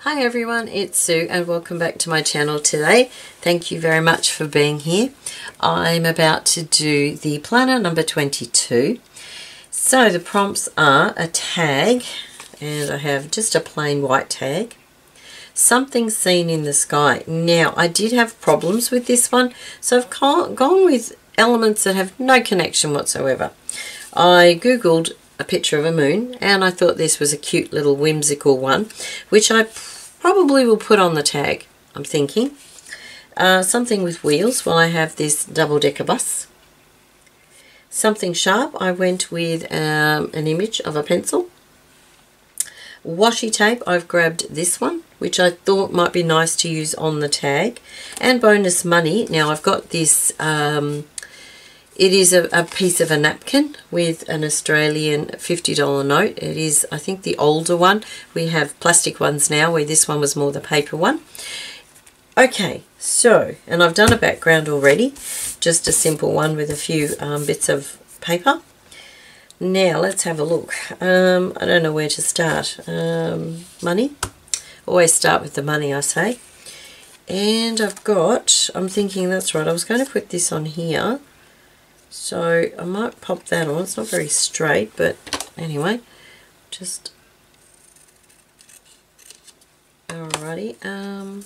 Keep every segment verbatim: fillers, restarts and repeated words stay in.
Hi everyone, it's Sue and welcome back to my channel today. Thank you very much for being here. I'm about to do the planner number twenty-two. So the prompts are a tag, and I have just a plain white tag. Something seen in the sky. Now I did have problems with this one, so I've gone with elements that have no connection whatsoever. I googled a picture of a moon and I thought this was a cute little whimsical one, which I probably will put on the tag, I'm thinking. Uh, something with wheels, well, I have this double-decker bus. Something sharp, I went with um, an image of a pencil. Washi tape, I've grabbed this one, which I thought might be nice to use on the tag. And bonus money, now I've got this um, it is a, a piece of a napkin with an Australian fifty dollar note. It is, I think, the older one. We have plastic ones now, where this one was more the paper one. Okay, so, and I've done a background already, just a simple one with a few um, bits of paper. Now, let's have a look. Um, I don't know where to start. Um, money. Always start with the money, I say. And I've got, I'm thinking that's right, I was going to put this on here. So I might pop that on. It's not very straight, but anyway, just alrighty. Um,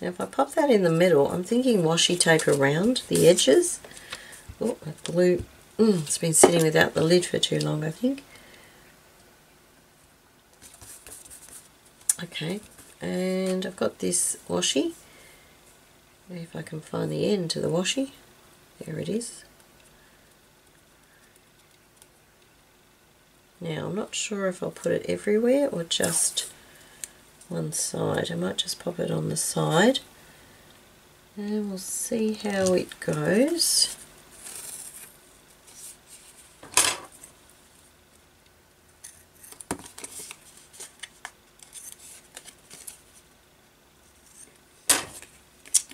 now if I pop that in the middle, I'm thinking washi tape around the edges. Oh, I blew. Mm, it's been sitting without the lid for too long, I think. Okay, and I've got this washi. If I can find the end to the washi, there it is. Now, I'm not sure if I'll put it everywhere or just one side. I might just pop it on the side and we'll see how it goes.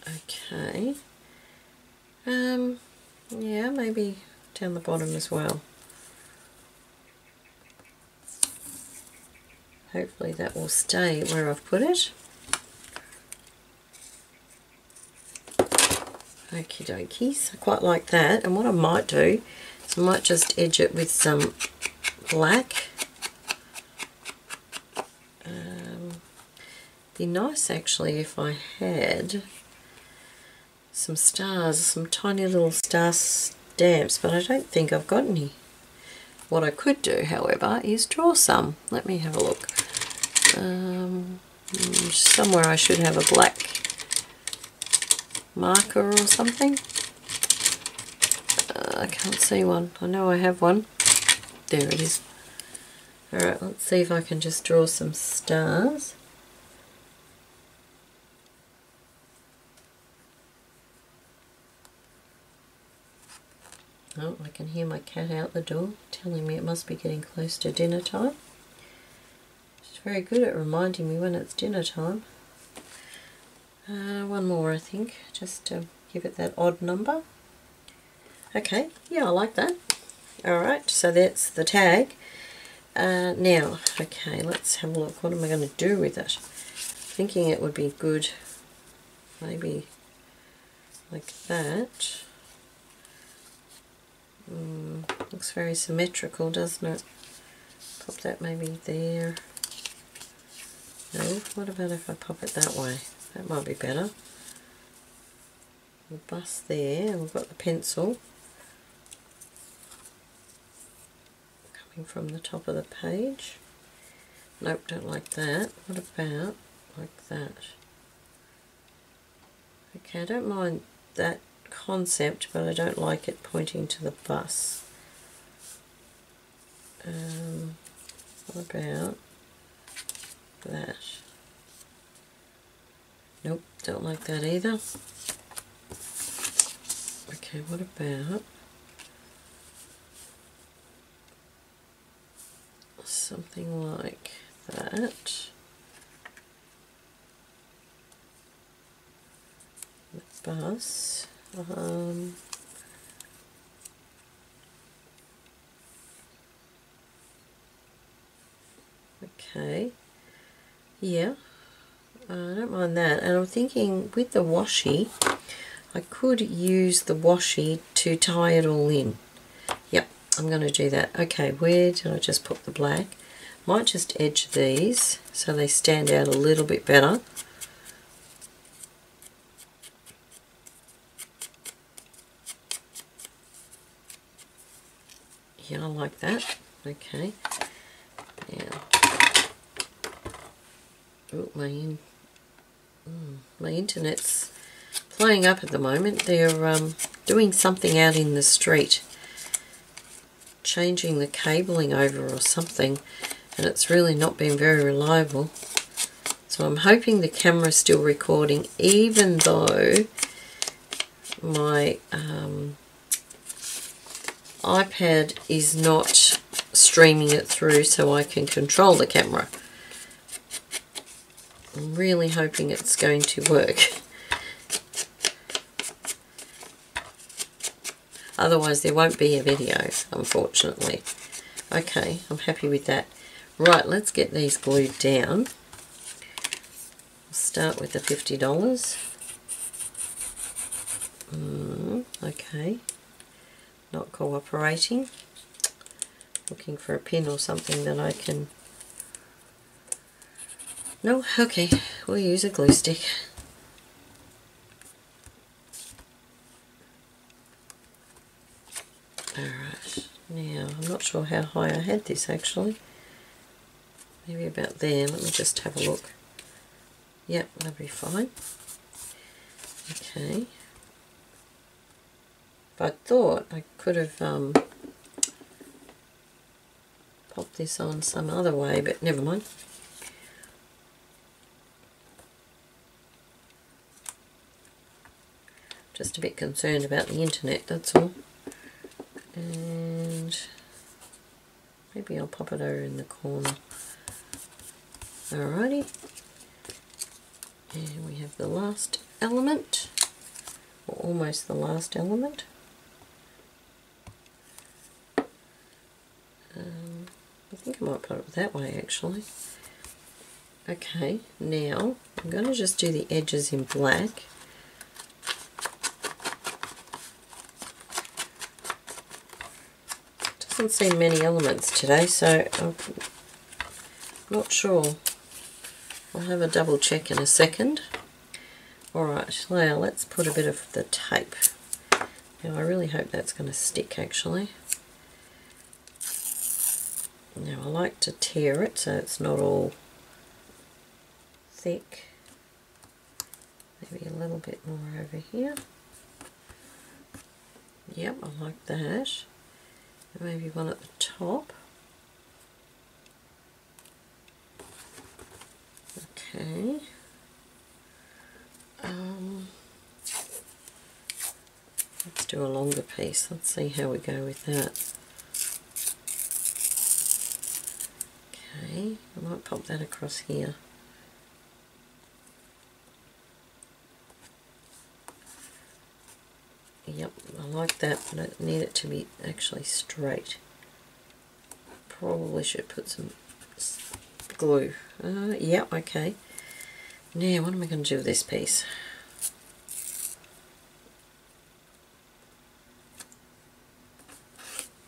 Okay. Um, yeah, maybe down the bottom as well. Hopefully that will stay where I've put it. Okie dokie, so I quite like that. And what I might do is I might just edge it with some black. Um, be nice actually if I had some stars, some tiny little star stamps, but I don't think I've got any. What I could do, however, is draw some. Let me have a look. Um, somewhere I should have a black marker or something. Uh, I can't see one. I know I have one. There it is. Alright, let's see if I can just draw some stars. Oh, I can hear my cat out the door telling me it must be getting close to dinner time. She's very good at reminding me when it's dinner time. Uh, one more, I think, just to give it that odd number. Okay, yeah, I like that. Alright, so that's the tag. Uh, now, okay, let's have a look. What am I going to do with it? Thinking it would be good, maybe like that. Mm, looks very symmetrical, doesn't it? Pop that maybe there. No, what about if I pop it that way? That might be better. The bus there, and we've got the pencil coming from the top of the page. Nope, don't like that. What about like that? Okay, I don't mind that concept, but I don't like it pointing to the bus. Um, what about that? Nope, don't like that either. Okay, what about something like that? The bus. Um, okay, yeah, Uh, I don't mind that, and I'm thinking with the washi I could use the washi to tie it all in. Yep, I'm going to do that. Okay, where did I just put the black? Might just edge these so they stand out a little bit better. Yeah, I like that. Okay. Now, oh, my in, mm, my internet's playing up at the moment. They're um, doing something out in the street, changing the cabling over or something, and it's really not been very reliable. So I'm hoping the camera's still recording, even though my um, iPad is not streaming it through so I can control the camera. I'm really hoping it's going to work. Otherwise there won't be a video, unfortunately. Okay, I'm happy with that. Right, let's get these glued down. I'll start with the fifty dollars. Mm, okay, not cooperating. Looking for a pin or something that I can... No? Okay, we'll use a glue stick. Alright, now I'm not sure how high I had this actually. Maybe about there. Let me just have a look. Yep, that'll be fine. Okay. But I thought I could have um, popped this on some other way, but never mind. Just a bit concerned about the internet, that's all. And maybe I'll pop it over in the corner. Alrighty. And we have the last element, or almost the last element. Um, I think I might put it that way actually. Okay, now I'm going to just do the edges in black. I haven't seen many elements today, so I'm not sure. I'll have a double check in a second. Alright, now let's put a bit of the tape. Now I really hope that's going to stick actually. Now I like to tear it so it's not all thick. Maybe a little bit more over here. Yep, I like that. Maybe one at the top. Okay. Um, let's do a longer piece. Let's see how we go with that. Okay, I might pop that across here. Yep, I like that, but I need it to be actually straight. Probably should put some glue. Uh, yeah, okay. Now, what am I going to do with this piece?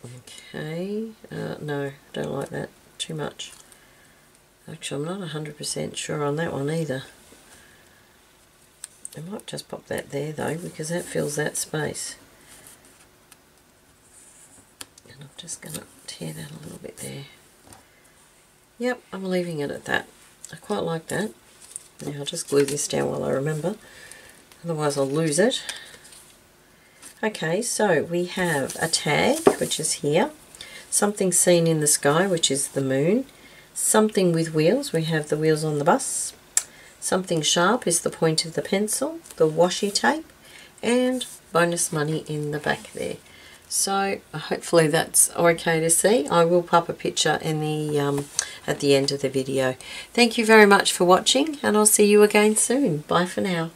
Okay, uh, no, don't like that too much. Actually, I'm not one hundred percent sure on that one either. I might just pop that there though, because that fills that space. And I'm just going to tear that a little bit there. Yep, I'm leaving it at that. I quite like that. Now I'll just glue this down while I remember, otherwise I'll lose it. Okay, so we have a tag, which is here. Something seen in the sky, which is the moon. Something with wheels, we have the wheels on the bus. Something sharp is the point of the pencil, the washi tape, and bonus money in the back there. So hopefully that's okay to see. I will pop a picture in the um, at the end of the video. Thank you very much for watching, and I'll see you again soon. Bye for now.